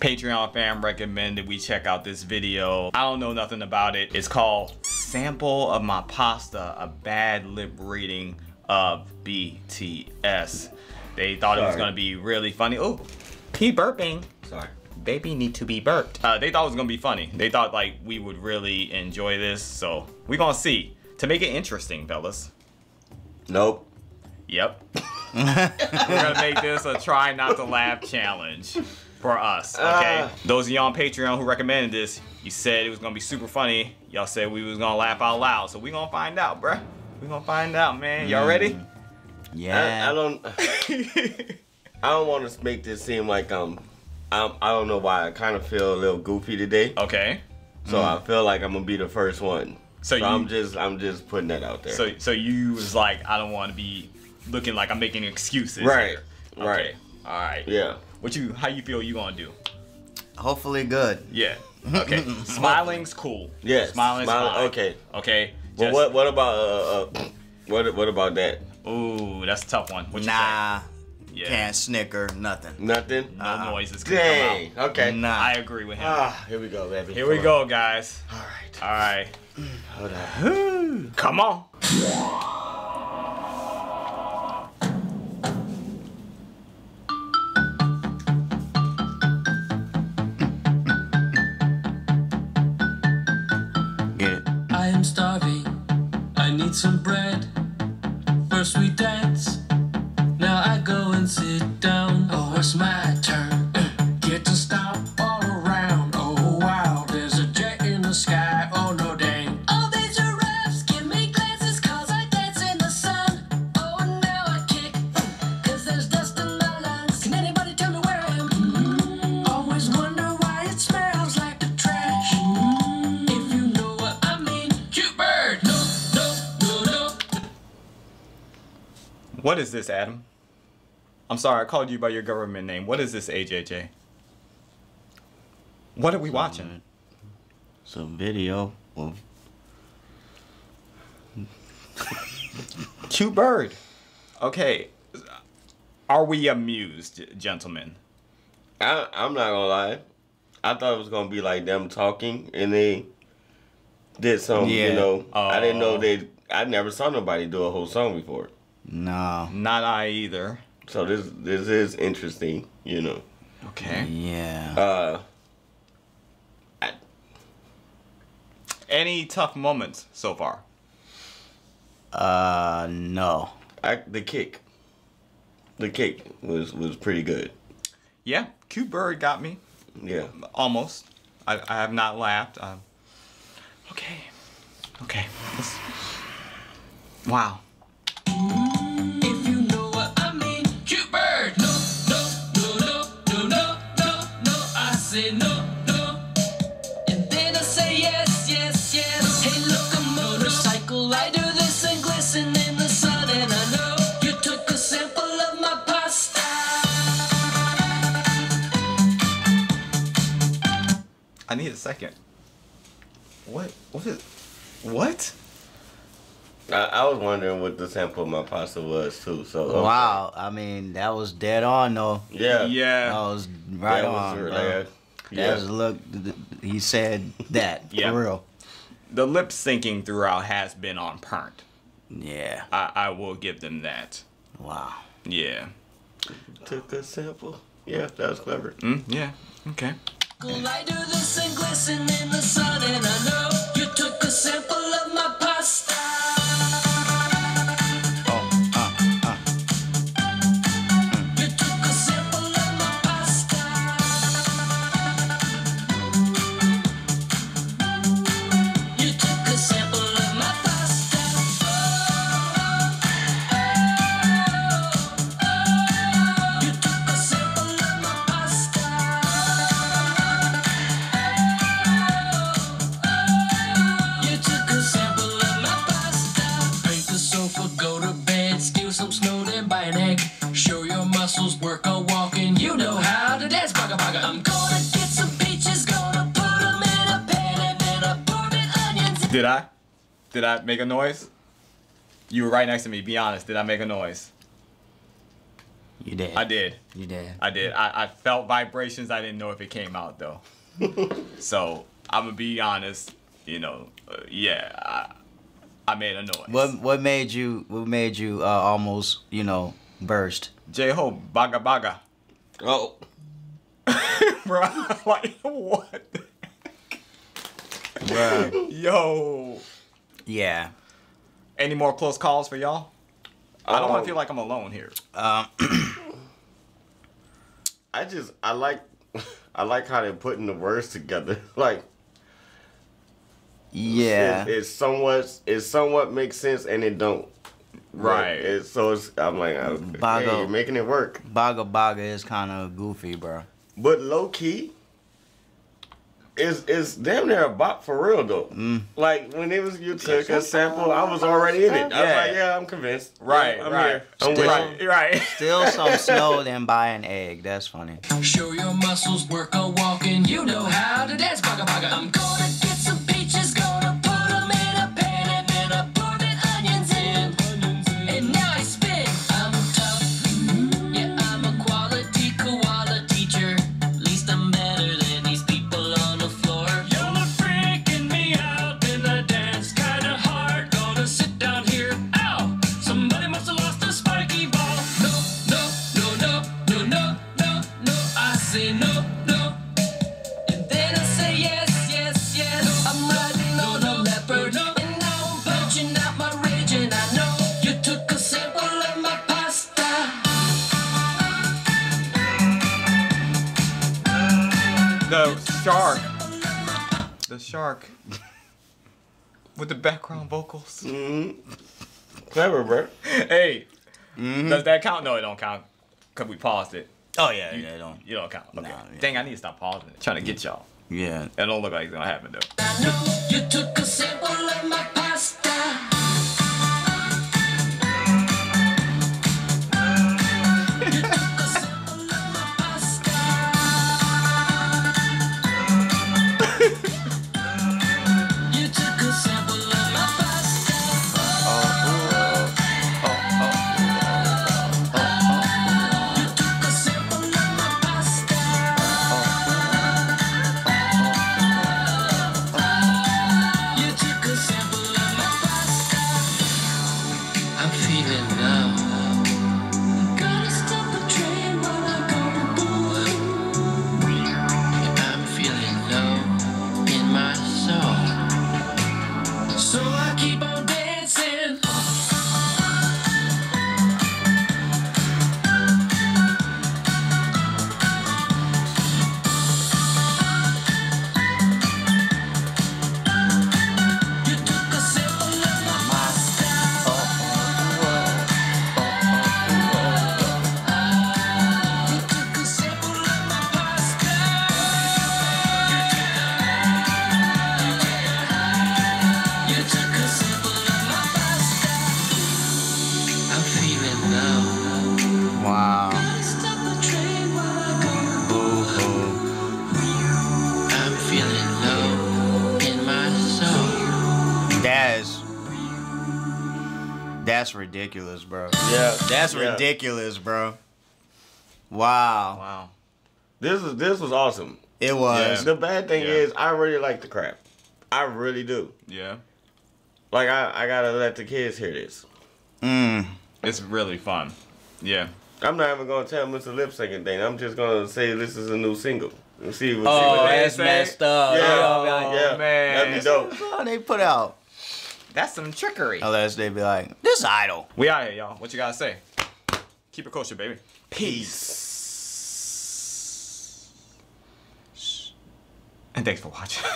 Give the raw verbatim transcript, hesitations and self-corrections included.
Patreon fam recommended we check out this video. I don't know nothing about it. It's called Sample of My Pasta, a bad lip reading of B T S. They thought Sorry. It was gonna be really funny. Oh, he burping. Sorry. Baby need to be burped. Uh, they thought it was gonna be funny. They thought like we would really enjoy this. So we gonna see. To make it interesting, fellas. Nope. Yep. We're gonna make this a try not to laugh challenge. For us, okay? Uh, Those of y'all on Patreon who recommended this, you said it was gonna be super funny. Y'all said we was gonna laugh out loud. So we gonna find out, bruh. We gonna find out, man. Y'all ready? Yeah. I, I don't I don't wanna make this seem like um I'm I don't know why I kinda feel a little goofy today. Okay. So mm. I feel like I'm gonna be the first one. So, so you, I'm just I'm just putting that out there. So so you was like, I don't wanna be looking like I'm making excuses. Right. Here. Okay. Right. All right. Yeah. What you? How you feel? You gonna do? Hopefully good. Yeah. Okay. Smiling's cool. Yeah. Smiling's Smiling, okay. Okay. Well, just, what? What about? Uh, uh, what? What about that? Ooh, that's a tough one. What you nah. Say? Yeah. Can't snicker. Nothing. Nothing. No uh, noises. Dang. Come out. Okay. Nah. I agree with him. Ah, here we go, baby. Here Come we on. go, guys. All right. All right. Hold on. Come on. Starving, I need some bread. First we dance, now I go and sit down. Oh, it's my turn. Get to stop all around. Oh wow, there's a jet in the sky. Oh no dang. All these giraffes give me glances, cause I dance in the sun. Oh now I kick, cause there's dust in my lungs. Can anybody tell me where I am? Mm-hmm. Always wonder why it smells like the trash. Mm-hmm. If you know what I mean. What is this, Adam? I'm sorry, I called you by your government name. What is this, A J J? What are we some, watching? Some video of... Cute bird. Okay. Are we amused, gentlemen? I, I'm not gonna lie. I thought it was gonna be like them talking and they did some, yeah. you know. Oh. I didn't know they... I never saw nobody do a whole song before. No, not I either. So this this is interesting, you know. Okay. Yeah. Uh. I... Any tough moments so far? Uh, no. I, the kick. The kick was was pretty good. Yeah, Cute Bird got me. Yeah. Almost. I I have not laughed. Um. Okay. Okay. Let's... Wow. No, no, and then I say yes, yes, yes. Hey, look, a motorcycle. I do this and glisten in the sun, and I know you took a sample of my pasta. I need a second. What? What is? What? I, I was wondering what the sample of my pasta was too. So wow, okay. I mean that was dead on though. Yeah, yeah, that was right that on. Was bro. That yeah. was look. He said that yeah. for real. The lip syncing throughout has been on point. Yeah, I, I will give them that. Wow. Yeah. Took a sample. Yeah, that was clever. Mm, yeah. Okay. I do this and glisten in the sun, and I know you took a sample of my pasta. Did I? Did I make a noise? You were right next to me. Be honest. Did I make a noise? You did. I did. You did. I did. I, I felt vibrations. I didn't know if it came out, though. So, I'm going to be honest, you know, uh, yeah, I, I made a noise. What What made you, what made you uh, almost, you know, burst? J-Ho, baga baga. Oh. Bro, like, what the heck? Bro. Yo. Yeah. Any more close calls for y'all? I don't um, want to feel like I'm alone here. Um, I just, I like, I like how they're putting the words together. Like, yeah, it, it somewhat, it somewhat makes sense and it don't. Right. Like, it's, so it's, I'm like, I, Baga, hey, you're making it work. Baga Baga is kind of goofy, bro. But low key, it's, it's damn near a bop for real, though. Mm. Like, when it was, you took a sample, I was already in it. I was yeah. like, yeah, I'm convinced. Right, yeah, I'm right. Here. I'm still, right. Still some snow, then buy an egg. That's funny. Show your muscles, work a walking. You know how to dance, baga baga. I'm gonna get some peaches, gonna put them in a pan, and then I put the onions in. And now I spin. I'm tough. Yeah, I'm a quality koala teacher. At least I'm better than these people. The shark. The shark. With the background vocals. Mm-hmm. Clever, bro. Hey, mm-hmm. Does that count? No, it don't count. Because we paused it. Oh, yeah, you, yeah, it don't. You don't count. Okay. Nah, yeah. Dang, I need to stop pausing it. Trying to get y'all. Yeah. It don't look like it's going to happen, though. I know you took a sample of my pasta. That's ridiculous, bro. Yeah, that's yeah. ridiculous, bro. Wow. Wow. This is this was awesome. It was. Yeah. The bad thing yeah. is, I really like the crap. I really do. Yeah. Like I, I gotta let the kids hear this. Mm. It's really fun. Yeah. I'm not even gonna tell them it's a lip syncing thing. I'm just gonna say this is a new single. Let's see what. Oh, see what that's messed up. Yeah. Oh, yeah. man. That'd be dope. That's all they put out. That's some trickery. Unless they be like, this is idle. We out here, y'all. What you gotta say? Keep it kosher, baby. Peace. Peace. And thanks for watching.